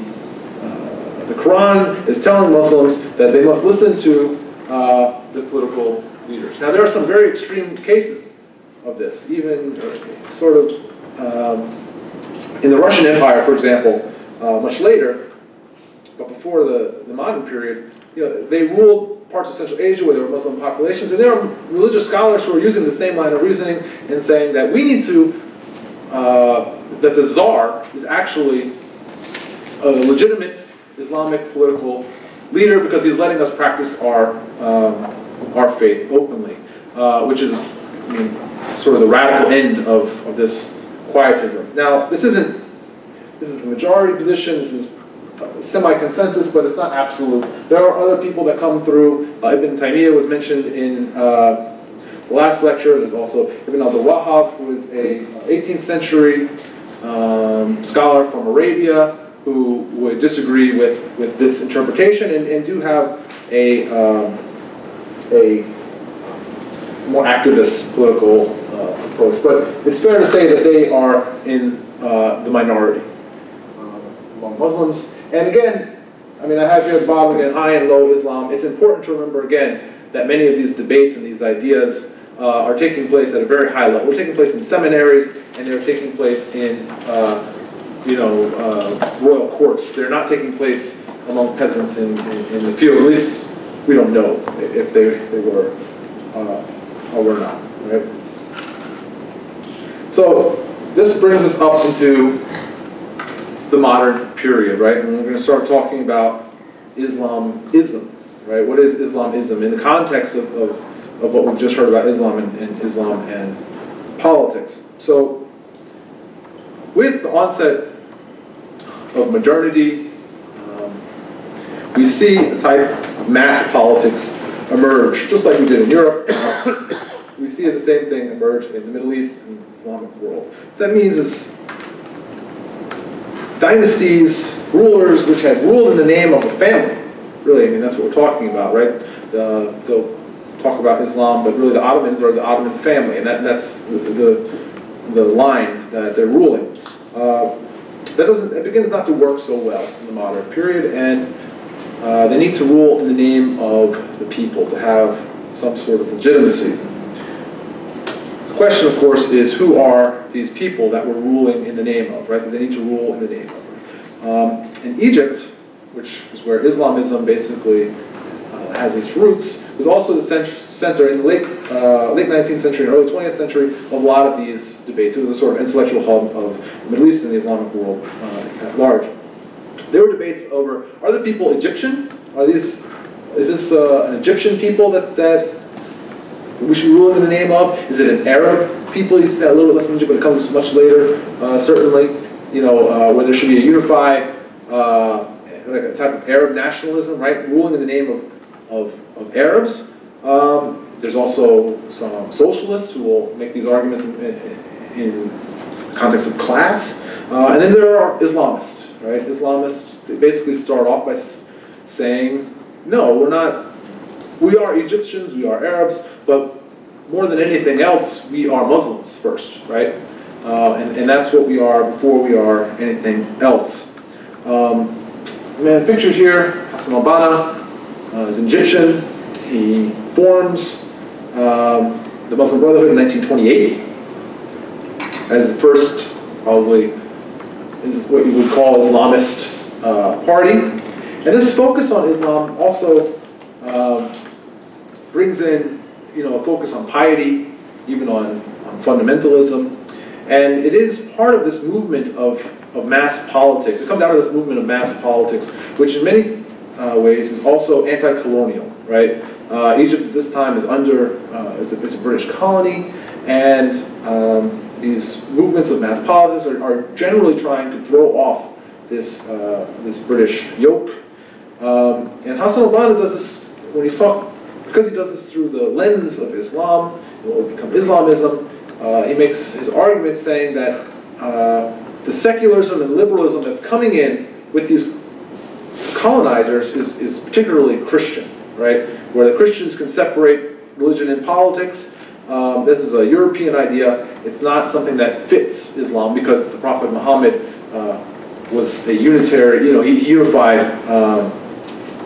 uh, the Quran is telling Muslims that they must listen to Uh, the political leaders. Now there are some very extreme cases of this, even uh, sort of um, in the Russian Empire, for example, uh, much later, but before the, the modern period, you know, they ruled parts of Central Asia where there were Muslim populations, and there were religious scholars who were using the same line of reasoning and saying that we need to, uh, that the Tsar is actually a legitimate Islamic political leader because he's letting us practice our um, our faith openly, uh, which is I mean, sort of the radical end of, of this quietism. Now, this isn't this is the majority position. This is semi-consensus, but it's not absolute. There are other people that come through. Uh, Ibn Taymiyyah was mentioned in uh, the last lecture. There's also Ibn Abdul Wahhab, who is a eighteenth century um, scholar from Arabia, who would disagree with, with this interpretation and, and do have a, um, a more activist political uh, approach. But it's fair to say that they are in uh, the minority um, among Muslims. And again, I mean, I have here at the bottom again, high and low Islam. It's important to remember again that many of these debates and these ideas uh, are taking place at a very high level. They're taking place in seminaries, and they're taking place in uh, you know, uh, royal courts. They're not taking place among peasants in, in, in the field. At least we don't know if they, they were uh, or were not, right? So this brings us up into the modern period, right? And we're going to start talking about Islamism, right? What is Islamism in the context of, of, of what we've just heard about Islam and, and Islam and politics? So with the onset of modernity, um, we see a type of mass politics emerge, just like we did in Europe. We see the same thing emerge in the Middle East and the Islamic world. What that means is dynasties, rulers, which had ruled in the name of a family. Really, I mean, that's what we're talking about, right? The, they'll talk about Islam, but really the Ottomans are the Ottoman family, and that, that's the, the, the line that they're ruling. Uh, that doesn't, it begins not to work so well in the modern period, and uh, they need to rule in the name of the people to have some sort of legitimacy. The question, of course, is who are these people that we're ruling in the name of, right? That they need to rule in the name of. Um, in Egypt, which is where Islamism basically uh, has its roots, was also the cent center in the late, uh, late nineteenth century and early twentieth century of a lot of these debates. It was a sort of intellectual hub of the Middle East and the Islamic world uh, at large. There were debates over, are the people Egyptian? Are these, is this uh, an Egyptian people that, that we should be ruling in the name of? Is it an Arab people? You see that a little bit less in Egypt, but it comes much later, uh, certainly, you know, uh, where there should be a unified, uh, like a type of Arab nationalism, right? Ruling in the name of Of, of Arabs. Um, there's also some socialists who will make these arguments in, in, in the context of class. Uh, and then there are Islamists, right? Islamists, they basically start off by s saying, no, we're not, we are Egyptians, we are Arabs, but more than anything else, we are Muslims first, right? Uh, and, and that's what we are before we are anything else. Um, man, pictured here, Hassan al-Banna, Uh, he's Egyptian. He forms um, the Muslim Brotherhood in nineteen twenty-eight as the first, probably, is what you would call Islamist uh, party. And this focus on Islam also um, brings in, you know, a focus on piety, even on, on fundamentalism. And it is part of this movement of, of mass politics. It comes out of this movement of mass politics, which in many uh, ways is also anti-colonial, right? Uh, Egypt at this time is under, uh, is a, it's a British colony, and um, these movements of mass politics are, are generally trying to throw off this, uh, this British yoke. Um, and Hassan al-Banna does this, when he's talk, because he does this through the lens of Islam, it will become Islamism. Uh, he makes his argument saying that uh, the secularism and liberalism that's coming in with these colonizers is, is particularly Christian, right? Where the Christians can separate religion and politics. Um, this is a European idea. It's not something that fits Islam because the Prophet Muhammad uh, was a unitary, you know, he, he unified, um,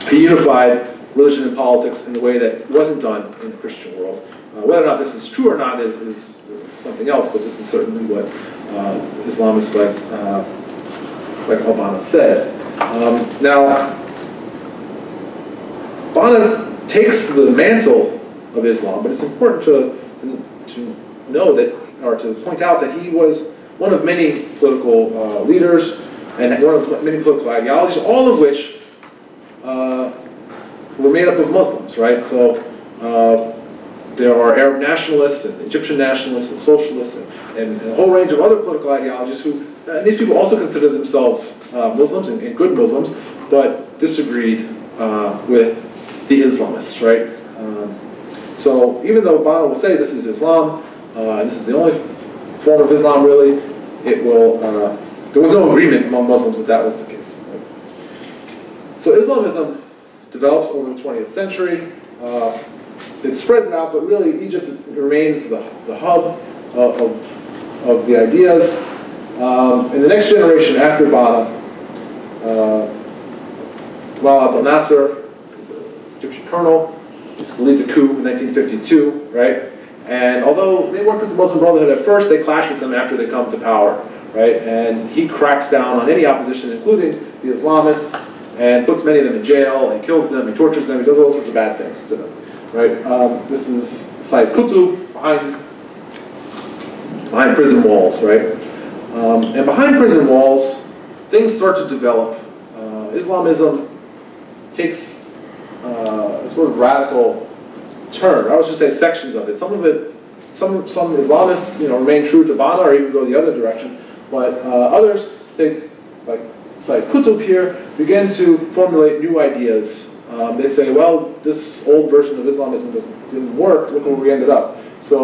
he unified religion and politics in a way that wasn't done in the Christian world. Uh, whether or not this is true or not is, is something else, but this is certainly what uh, Islamists like uh, like al-Banna said. Um, now, al-Banna takes the mantle of Islam, but it's important to, to, to know that, or to point out that he was one of many political uh, leaders and one of many political ideologies, all of which uh, were made up of Muslims, right? So. Uh, There are Arab nationalists and Egyptian nationalists and socialists and, and a whole range of other political ideologies who, and these people also consider themselves uh, Muslims and, and good Muslims, but disagreed uh, with the Islamists, right? Um, so even though al-Banna will say this is Islam, uh, and this is the only form of Islam really, it will, uh, there was no agreement among Muslims that that was the case. Right? So Islamism develops over the twentieth century. Uh, It spreads out, but really Egypt remains the, the hub of, of, of the ideas. Um, and the next generation after Banna, uh, Gamal Abdel Nasser, is an Egyptian colonel, leads a coup in nineteen fifty-two, right? And although they worked with the Muslim Brotherhood at first, they clash with them after they come to power, right? And he cracks down on any opposition, including the Islamists, and puts many of them in jail, and kills them, and tortures them, he does all sorts of bad things to them. Right, um, this is Sayyid Qutb behind, behind prison walls, right? Um, and behind prison walls, things start to develop. Uh, Islamism takes uh, a sort of radical turn. I would just say sections of it. Some of it, some some Islamists, you know, remain true to Banna or even go the other direction, but uh, others take, like Sayyid Qutb here, begin to formulate new ideas. Um, they say, well, this old version of Islamism doesn't, didn't work, look where we ended up. So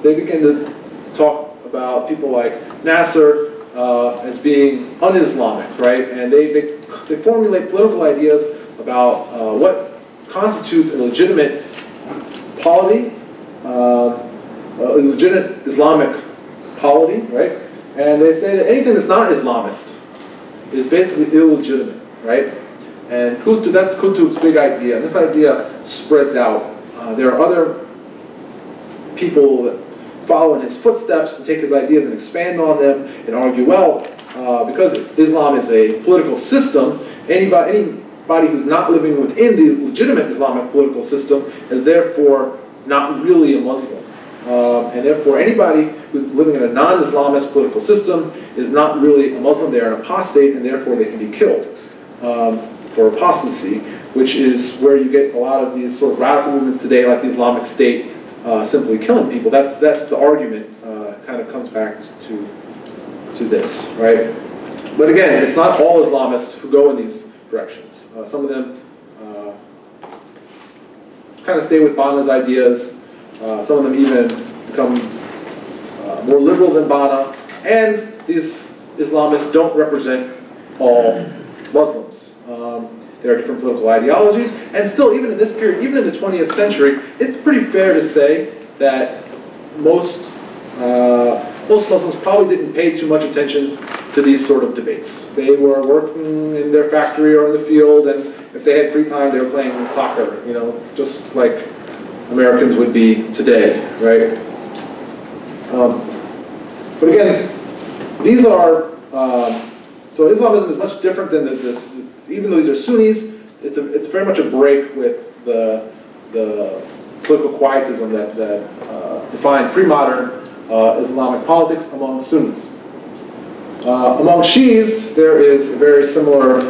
they begin to talk about people like Nasser uh, as being un-Islamic, right? And they, they, they formulate political ideas about uh, what constitutes a legitimate polity, uh, a legitimate Islamic polity, right? And they say that anything that's not Islamist is basically illegitimate, right? And Qutb, that's Qutb's big idea. And this idea spreads out. Uh, there are other people that follow in his footsteps and take his ideas and expand on them and argue, well, uh, because Islam is a political system, anybody, anybody who's not living within the legitimate Islamic political system is therefore not really a Muslim. Um, and therefore anybody who's living in a non-Islamist political system is not really a Muslim. They are an apostate and therefore they can be killed. Um, for apostasy, which is where you get a lot of these sort of radical movements today, like the Islamic State uh, simply killing people. That's that's the argument. Uh, kind of comes back to to this, right? But again, it's not all Islamists who go in these directions. Uh, some of them uh, kind of stay with Banna's ideas. Uh, some of them even become uh, more liberal than Banna. And these Islamists don't represent all Muslims. Um, there are different political ideologies, and still, even in this period, even in the twentieth century, it's pretty fair to say that most uh, most Muslims probably didn't pay too much attention to these sort of debates. They were working in their factory or in the field, and if they had free time, they were playing soccer, you know, just like Americans would be today, right? Um, but again, these are... Uh, So Islamism is much different than the, this, even though these are Sunnis, it's, a, it's very much a break with the, the political quietism that, that uh, defined pre-modern uh, Islamic politics among Sunnis. Uh, among Shi'is, there is a very similar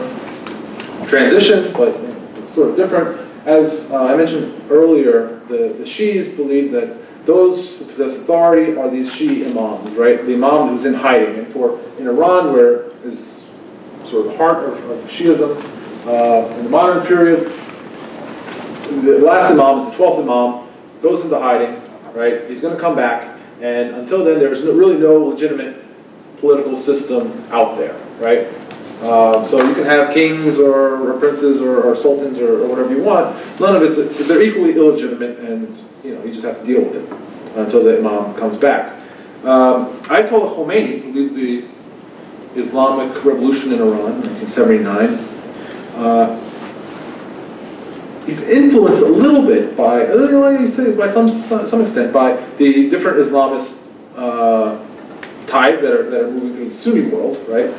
transition, but it's sort of different. As uh, I mentioned earlier, the, the Shi'is believe that those who possess authority are these Shi'i imams, right? The imam who's in hiding. And for in Iran, where is sort of the heart of, of Shi'ism uh, in the modern period, the last imam is the twelfth imam, goes into hiding, right? He's going to come back, and until then, there's no, really no legitimate political system out there, right? Um, so you can have kings or, or princes or, or sultans or, or whatever you want. None of it's, a, they're equally illegitimate, and you know you just have to deal with it until the imam comes back. Um, Ayatollah Khomeini, who leads the Islamic Revolution in Iran, nineteen seventy-nine, uh, he's influenced a little bit by, by some some extent, by the different Islamist uh, tides that are that are moving through the Sunni world, right?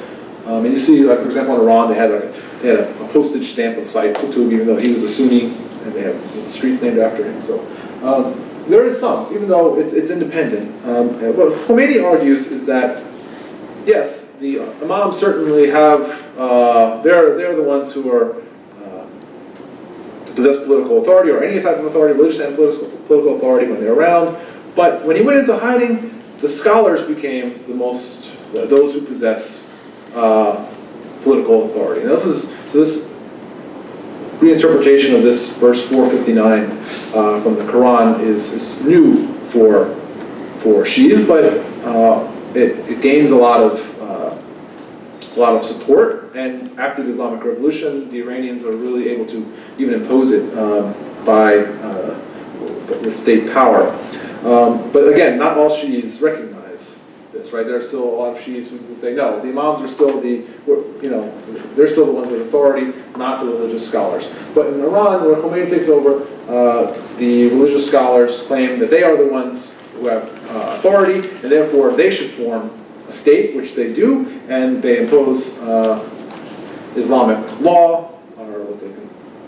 Um, and you see, like for example, in Iran, they had like a, they had a, a postage stamp on Sayyid Qutb, even though he was a Sunni, and they have you know, streets named after him. So um, there is some, even though it's it's independent. Um, what Khomeini argues is that yes, the uh, imams certainly have uh, they're they're the ones who are uh, possess political authority or any type of authority, religious and political political authority when they're around. But when he went into hiding, the scholars became the most uh, those who possess Uh, political authority. And this is so this reinterpretation of this verse four fifty-nine uh, from the Quran is, is new for for Shi'is, but uh, it, it gains a lot of uh, a lot of support. And after the Islamic Revolution, the Iranians are really able to even impose it um, by uh, with state power. Um, but again, not all Shi'is recognize. Right, there are still a lot of Shi'is who say no. The imams are still the, you know, they're still the ones with authority, not the religious scholars. But in Iran, where Khomeini takes over, uh, the religious scholars claim that they are the ones who have uh, authority, and therefore they should form a state, which they do, and they impose uh, Islamic law, or what they,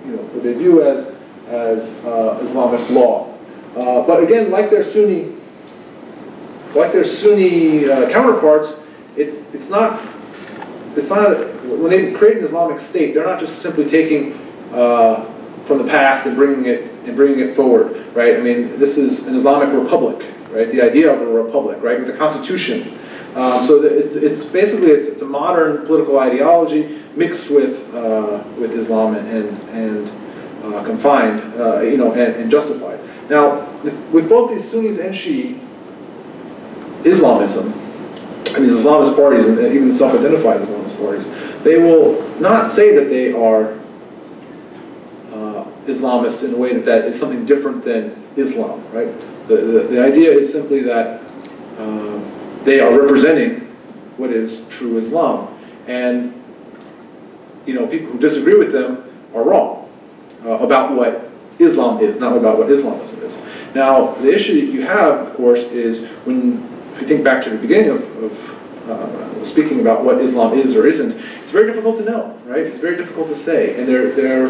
you know, what they view as as uh, Islamic law. Uh, but again, like their Sunni. Like their Sunni uh, counterparts, it's it's not it's not when they create an Islamic state, they're not just simply taking uh, from the past and bringing it and bringing it forward, right? I mean, this is an Islamic republic, right? The idea of a republic, right, with a constitution. Um, so the, it's it's basically it's, it's a modern political ideology mixed with uh, with Islam and and uh, confined, uh, you know, and, and justified. Now, with both these Sunnis and Shi'i. Islamism, and these Islamist parties, and even self-identified Islamist parties, they will not say that they are uh, Islamist in a way that that is something different than Islam, right? The, the, the idea is simply that uh, they are representing what is true Islam, and you know, people who disagree with them are wrong uh, about what Islam is, not about what Islamism is. Now, the issue that you have, of course, is when, if you think back to the beginning of, of uh, speaking about what Islam is or isn't, it's very difficult to know, right? It's very difficult to say. And there, there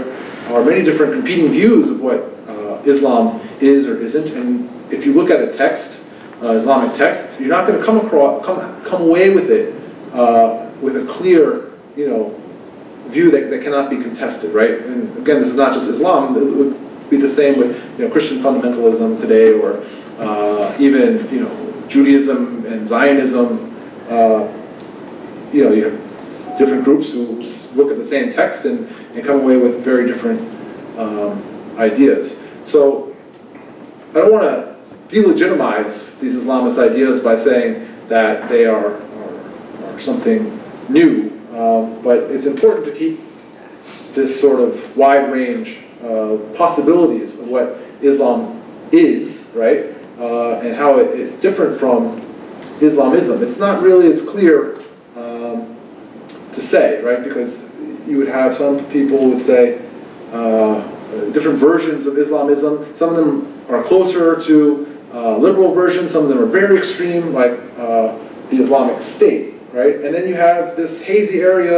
are many different competing views of what uh, Islam is or isn't. And if you look at a text, uh, Islamic text, you're not going to come across, come, come away with it uh, with a clear, you know, view that, that cannot be contested, right? And again, this is not just Islam. It would be the same with you know Christian fundamentalism today, or uh, even you know Judaism and Zionism. Uh, you know you have different groups who look at the same text and, and come away with very different um, ideas. So I don't want to delegitimize these Islamist ideas by saying that they are are, are something new, um, but it's important to keep this sort of wide range. Uh, possibilities of what Islam is, right, uh, and how it, it's different from Islamism. It's not really as clear um, to say, right, because you would have some people would say uh, different versions of Islamism. Some of them are closer to uh, liberal versions. Some of them are very extreme, like uh, the Islamic State, right, and then you have this hazy area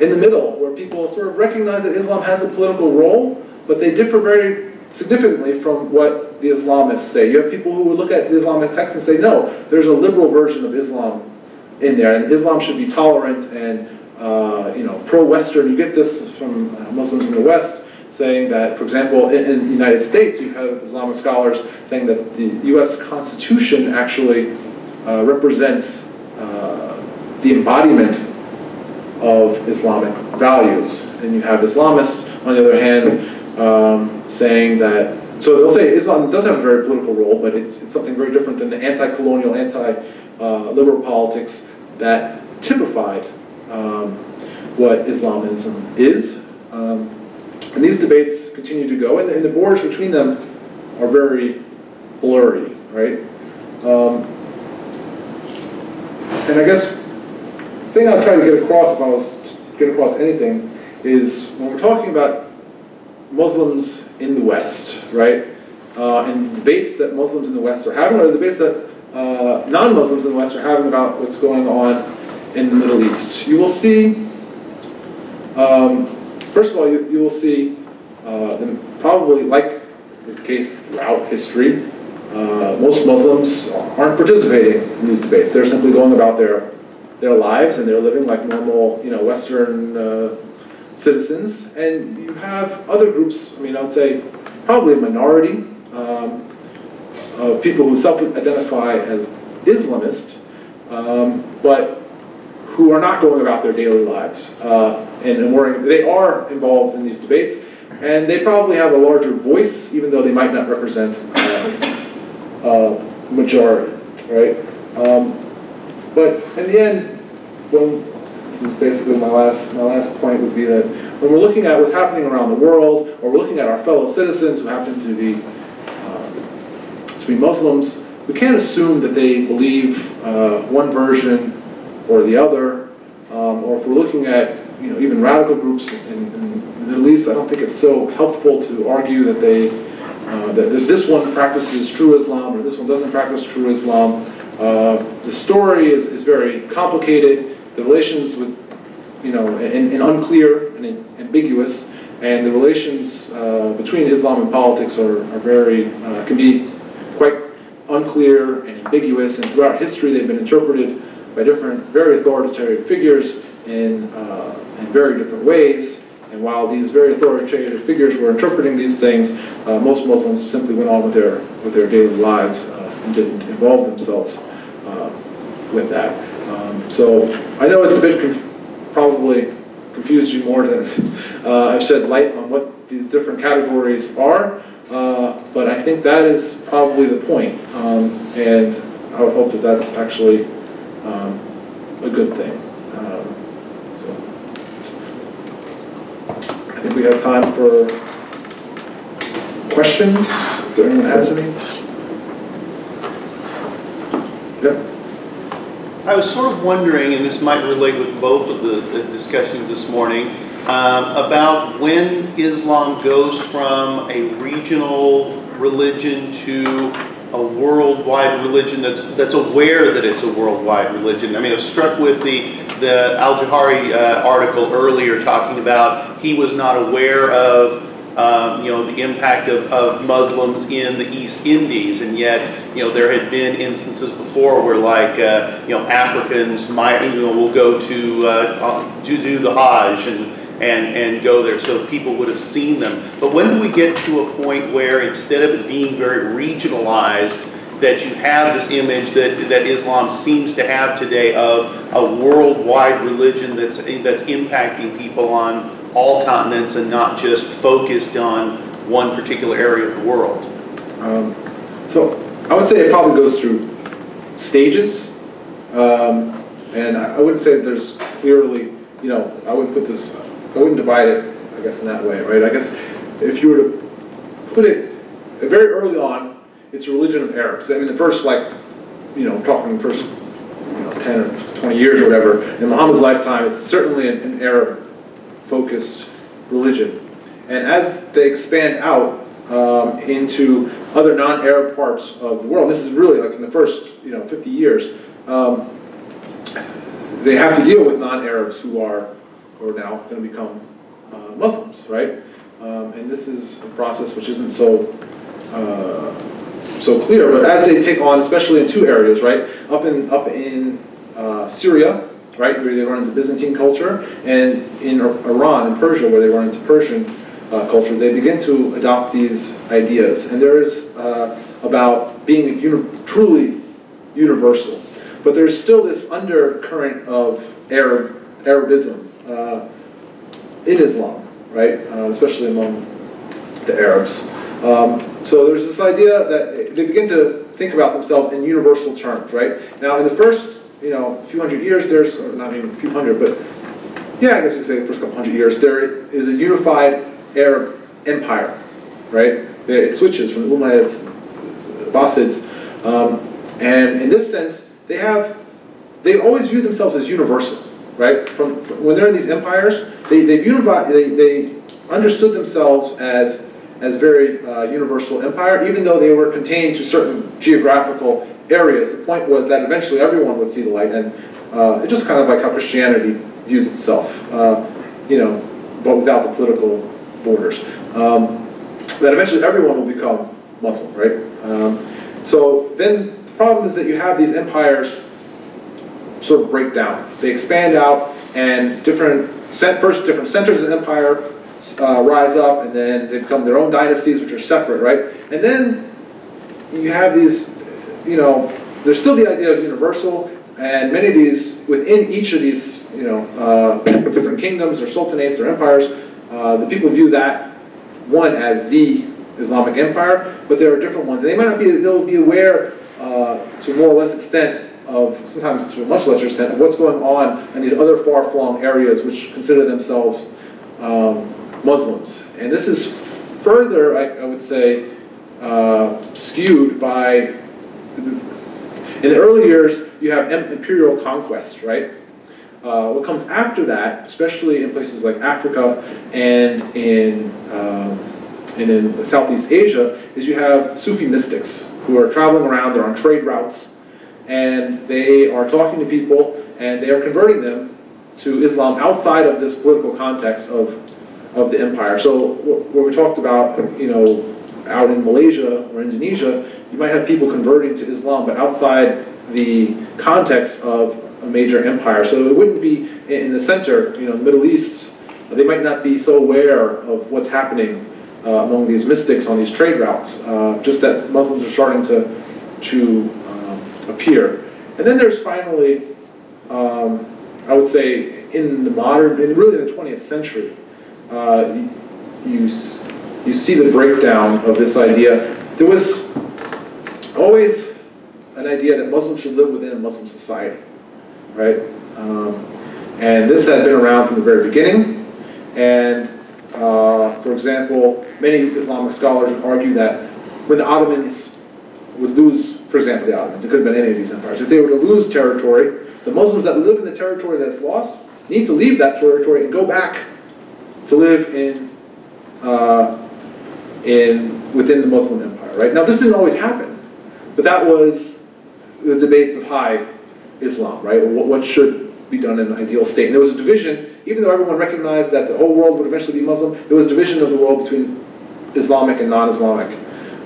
in the middle where people sort of recognize that Islam has a political role, but they differ very significantly from what the Islamists say. You have people who would look at the Islamic text and say, no, there's a liberal version of Islam in there, and Islam should be tolerant and uh, you know, pro-Western. You get this from Muslims in the West saying that, for example, in, in the United States, you have Islamic scholars saying that the U S Constitution actually uh, represents uh, the embodiment of Islamic values. And you have Islamists, on the other hand, um, saying that, so they'll say Islam does have a very political role, but it's, it's something very different than the anti-colonial, anti-liberal uh, politics that typified um, what Islamism is. Um, and these debates continue to go, and, and the borders between them are very blurry, right? Um, and I guess the thing I'm trying to get across, if I was to get across anything, is when we're talking about Muslims in the West, right, uh, and debates that Muslims in the West are having, or debates that uh, non-Muslims in the West are having about what's going on in the Middle East, you will see, um, first of all, you, you will see, uh, probably like is the case throughout history, uh, most Muslims aren't participating in these debates. They're simply going about their their lives, and they're living like normal, you know, Western uh, citizens, and you have other groups, I mean, I would say probably a minority um, of people who self-identify as Islamist, um, but who are not going about their daily lives. Uh, and, and worrying, they are involved in these debates, and they probably have a larger voice, even though they might not represent uh, uh, majority, right? Um, but in the end, when This is basically my last, my last point would be that when we're looking at what's happening around the world, or we're looking at our fellow citizens who happen to be, uh, to be Muslims, we can't assume that they believe uh, one version or the other, um, or if we're looking at, you know, even radical groups in, in the Middle East, I don't think it's so helpful to argue that they, uh, that this one practices true Islam or this one doesn't practice true Islam. Uh, the story is, is very complicated. The relations with, you know, and, and unclear and ambiguous, and the relations uh, between Islam and politics are, are very, uh, can be quite unclear and ambiguous, and throughout history they've been interpreted by different, very authoritarian figures in, uh, in very different ways, and while these very authoritarian figures were interpreting these things, uh, most Muslims simply went on with their, with their daily lives uh, and didn't involve themselves uh, with that. Um, so I know it's a bit conf probably confused you more than uh, I've shed light on what these different categories are, uh, but I think that is probably the point, um, and I would hope that that's actually um, a good thing. Um, so I think we have time for questions. Does anyone has any? Yeah. I was sort of wondering, and this might relate with both of the, the discussions this morning, um, about when Islam goes from a regional religion to a worldwide religion that's that's aware that it's a worldwide religion. I mean, I was struck with the, the Al-Jahari uh, article earlier talking about he was not aware of Um, you know, the impact of, of Muslims in the East Indies, and yet, you know, there had been instances before where, like, uh, you know, Africans might, you know, will go to uh, do, do the Hajj and, and, and go there, so people would have seen them. But when do we get to a point where, instead of it being very regionalized, that you have this image that, that Islam seems to have today of a worldwide religion that's, that's impacting people on all continents and not just focused on one particular area of the world? Um, so I would say it probably goes through stages, um, and I, I wouldn't say that there's clearly, you know, I wouldn't put this, I wouldn't divide it, I guess, in that way, right? I guess if you were to put it very early on, it's a religion of Arabs. I mean, the first, like, you know, talking the first, you know, ten or twenty years or whatever, in Muhammad's lifetime, it's certainly an, an Arab focused religion. And as they expand out um, into other non-Arab parts of the world, this is really like in the first, you know, fifty years, um, they have to deal with non-Arabs who are, who are now going to become uh, Muslims, right? Um, and this is a process which isn't so uh, so clear, but as they take on, especially in two areas, right, up in up in uh, Syria, right, where they run into Byzantine culture, and in Iran and Persia, where they run into Persian uh, culture, they begin to adopt these ideas. And there is uh, about being uni truly universal, but there is still this undercurrent of Arab Arabism uh, in Islam, right, uh, especially among the Arabs. Um, so there's this idea that they begin to think about themselves in universal terms, right? Now, in the first, you know, few hundred years, there's, or not even a few hundred, but yeah, I guess you could say the first couple hundred years, there is a unified Arab empire, right? It switches from the Umayyads to the Abbasids, um, and in this sense, they have, they always view themselves as universal, right? From, from when they're in these empires, they they unified, they they understood themselves as as very uh, universal empire, even though they were contained to certain geographical areas. The point was that eventually everyone would see the light, and uh, it's just kind of like how Christianity views itself, uh, you know, but without the political borders. Um, that eventually everyone will become Muslim, right? Um, so then the problem is that you have these empires sort of break down. They expand out, and different first different centers of the empire uh, rise up, and then they become their own dynasties, which are separate, right? And then you have these, you know, there's still the idea of universal, and many of these, within each of these, you know, uh, different kingdoms or sultanates or empires, uh, the people view that one as the Islamic empire, but there are different ones. And they might not be, they'll be aware uh, to more or less extent of, sometimes to a much lesser extent, of what's going on in these other far-flung areas which consider themselves um, Muslims. And this is further, I, I would say, uh, skewed by, in the early years, you have imperial conquest, right? Uh, what comes after that, especially in places like Africa and in, um, and in Southeast Asia, is you have Sufi mystics who are traveling around, they're on trade routes, and they are talking to people, and they are converting them to Islam outside of this political context of, of the empire. So what we talked about, you know, out in Malaysia or Indonesia, you might have people converting to Islam, but outside the context of a major empire. So it wouldn't be in the center, you know, the Middle East. They might not be so aware of what's happening uh, among these mystics on these trade routes. Uh, just that Muslims are starting to to appear. And then there's finally, um, I would say, in the modern, in really the twentieth century, uh, you, you see the breakdown of this idea. There was always an idea that Muslims should live within a Muslim society, right? Um, and this had been around from the very beginning. And, uh, for example, many Islamic scholars would argue that when the Ottomans would lose, for example, the Ottomans, it could have been any of these empires, if they were to lose territory, the Muslims that live in the territory that's lost need to leave that territory and go back to live in, uh, in within the Muslim empire, right? Now, this didn't always happen, but that was the debates of high Islam, right? What, what should be done in an ideal state? And there was a division, even though everyone recognized that the whole world would eventually be Muslim, there was a division of the world between Islamic and non-Islamic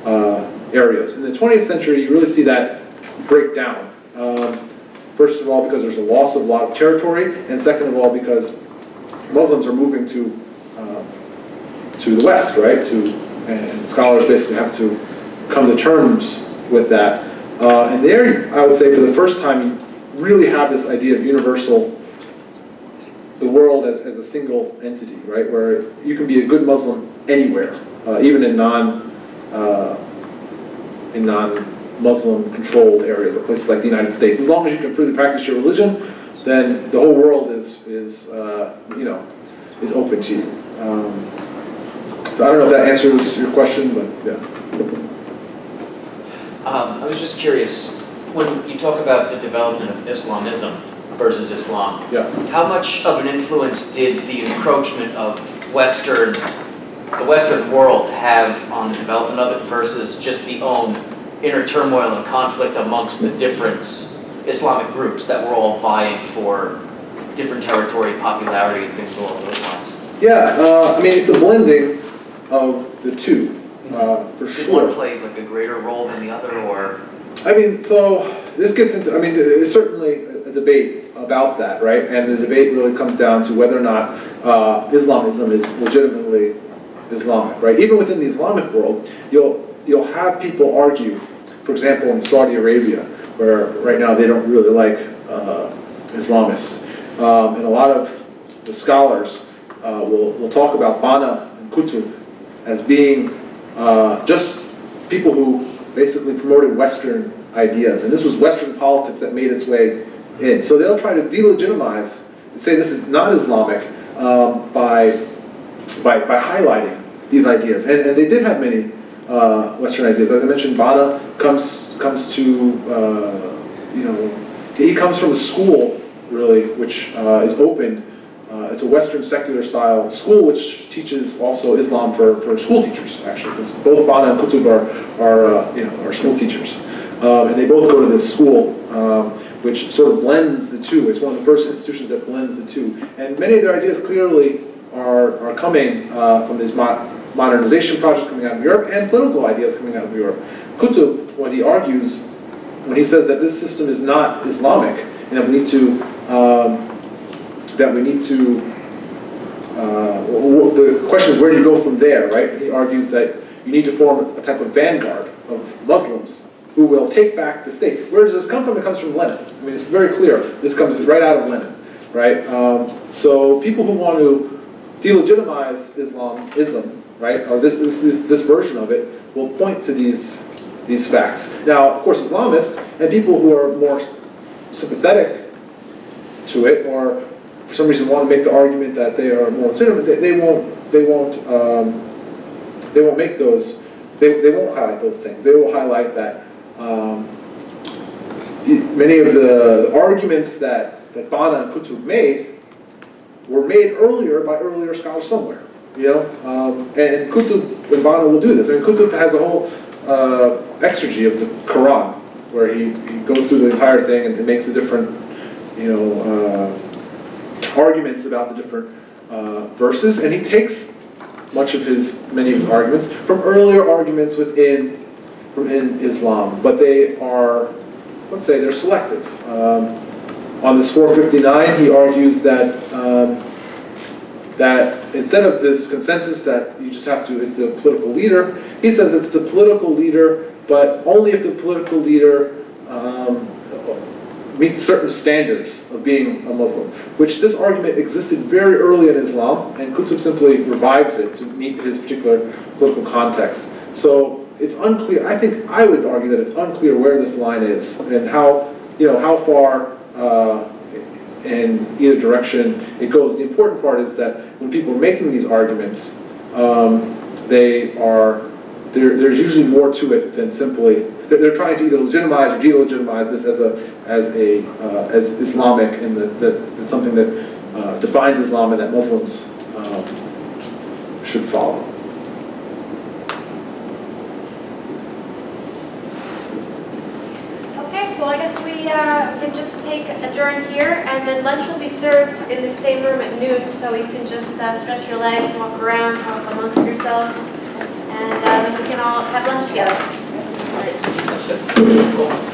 uh, areas. In the twentieth century, you really see that break down. Um, first of all, because there's a loss of a lot of territory, and second of all, because Muslims are moving to uh, to the West, right? To and scholars basically have to come to terms with that. Uh, and there, I would say, for the first time, you really have this idea of universal, the world as, as a single entity, right? Where you can be a good Muslim anywhere, uh, even in non. Uh, in non-Muslim controlled areas, like places like the United States. As long as you can freely practice your religion, then the whole world is, is uh, you know, is open to you. Um, so I don't know if that answers your question, but yeah. Um, I was just curious, when you talk about the development of Islamism versus Islam, yeah. How much of an influence did the encroachment of Western the Western world have on the development of it versus just the own inner turmoil and conflict amongst the different Islamic groups that were all vying for different territory, popularity, and things along those lines? Yeah, uh, I mean, it's a blending of the two, uh, for Did sure. Did one play like a greater role than the other, or? I mean, so this gets into, I mean, there's certainly a debate about that, right? And the debate really comes down to whether or not uh, Islamism is legitimately Islamic, right? Even within the Islamic world, you'll, you'll have people argue, for example, in Saudi Arabia, where right now they don't really like uh, Islamists. Um, and a lot of the scholars uh, will, will talk about Banna and Qutb as being uh, just people who basically promoted Western ideas. And this was Western politics that made its way in. So they'll try to delegitimize and say this is not Islamic um, by, by, by highlighting these ideas. And, and they did have many uh, Western ideas. As I mentioned, Banna comes, comes to, uh, you know, he comes from a school, really, which uh, is open. Uh, it's a Western secular-style school which teaches also Islam for, for school teachers, actually, because both Banna and Qutb are, are, uh, you know, are school teachers. Um, and they both go to this school, um, which sort of blends the two. It's one of the first institutions that blends the two. And many of their ideas clearly are, are coming uh, from these mo modernization projects coming out of Europe and political ideas coming out of Europe. Qutb, when he argues, when he says that this system is not Islamic, and that we need to... Um, that we need to, uh, the question is where do you go from there, right? And he argues that you need to form a type of vanguard of Muslims who will take back the state. Where does this come from? It comes from Lenin. I mean, it's very clear. This comes right out of Lenin, right? Um, so people who want to delegitimize Islamism, right, or this, this, this version of it, will point to these, these facts. Now, of course, Islamists and people who are more sympathetic to it, or for some reason want to make the argument that they are more legitimate, they, they won't, they won't, um, they won't make those, they, they won't highlight those things. They will highlight that um, many of the arguments that, that Banna and Qutb made were made earlier by earlier scholars somewhere, you know, um, and Qutb and Banna will do this. I mean, Qutb has a whole uh, exergy of the Quran, where he, he goes through the entire thing and makes a different, you know, uh, arguments about the different uh, verses, and he takes much of his, many of his arguments from earlier arguments within, from in Islam, but they are, let's say, they're selective. Um, on this four fifty-nine, he argues that um, that instead of this consensus that you just have to, it's the political leader, he says it's the political leader, but only if the political leader um, meets certain standards of being a Muslim, which this argument existed very early in Islam, and Qutb simply revives it to meet his particular political context. So it's unclear. I think I would argue that it's unclear where this line is and how, you know, how far uh, in either direction it goes. The important part is that when people are making these arguments, um, they are there, there's usually more to it than simply. They're trying to either legitimize or delegitimize this as a as a uh, as Islamic, and that that's something that uh, defines Islam and that Muslims uh, should follow. Okay, well, I guess we uh, can just take adjourn here, and then lunch will be served in the same room at noon, so you can just uh, stretch your legs, walk around, talk amongst yourselves, and uh, then we can all have lunch together. Right. That's it.